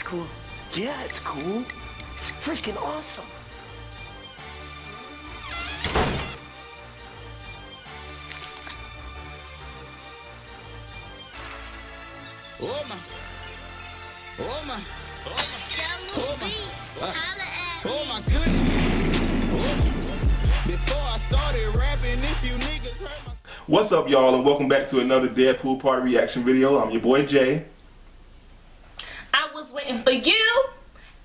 That's cool. Yeah, it's cool. It's freaking awesome. Oh my. Download beats. Holla at me. Oh my goodness. Before I started rapping, if you niggas heard my... What's up, y'all, and welcome back to another Deadpool Party reaction video. I'm your boy, Jay. I was waiting for you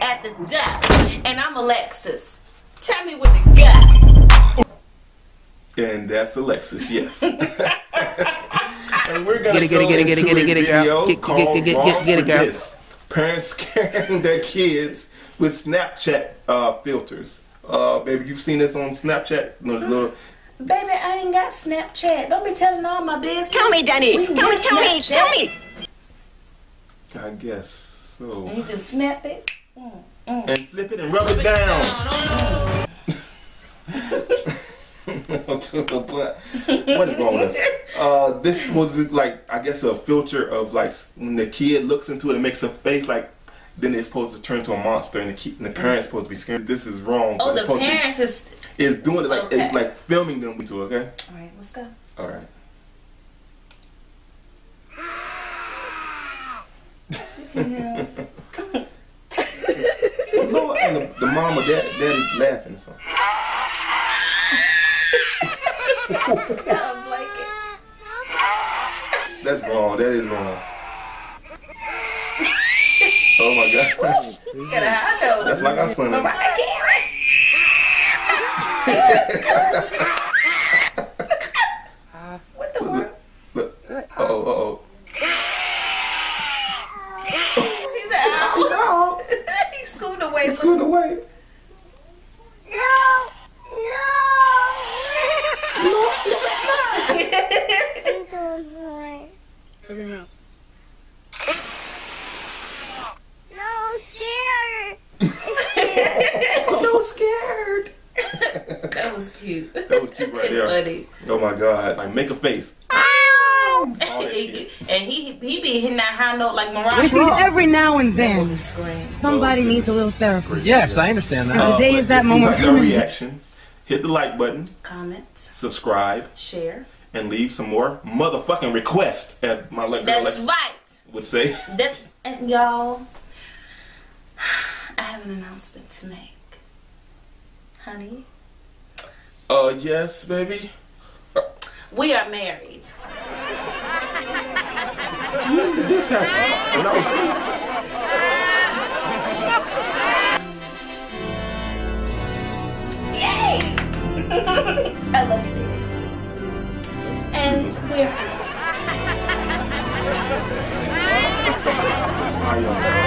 at the dock, and I'm Alexis. Tell me what it got. And that's Alexis, yes. And we're gonna get it, girl. Parents scaring their kids with Snapchat filters. Baby, you've seen this on Snapchat? Baby, I ain't got Snapchat. Don't be telling all my business. Tell me, Danny. Tell me. I guess so. And you can snap it. And flip it and rub it down. What is wrong with this? This was like, I guess, a filter of like when the kid looks into it and makes a face like. Then they're supposed to turn to a monster, and the parents supposed to be scared. This is wrong. Oh, the parents is doing it like okay. It's like filming them too. Okay. All right, let's go. All right. Yeah. Come on. Lord, and the mom or daddy's laughing or something. I'm like it. That's wrong. That is wrong. Oh my God! That's like our son. What the world? He's out. He's out. He scooted away. He scooted away. No. Cute. That was cute right there. Funny. Oh my God! Like make a face. Ow! And he be hitting that high note like Mirage. Every now and then, somebody needs a little therapy. Yes, I understand that. And today is that moment. Like reaction. Hit the like button. Comment. Subscribe. Share. And leave some more motherfucking requests, as my girl Alexis would say. That's right. And y'all, I have an announcement to make, honey. Yes, baby. We are married. When did this happen? When I was asleep. Yay! I love you, baby. And we're out.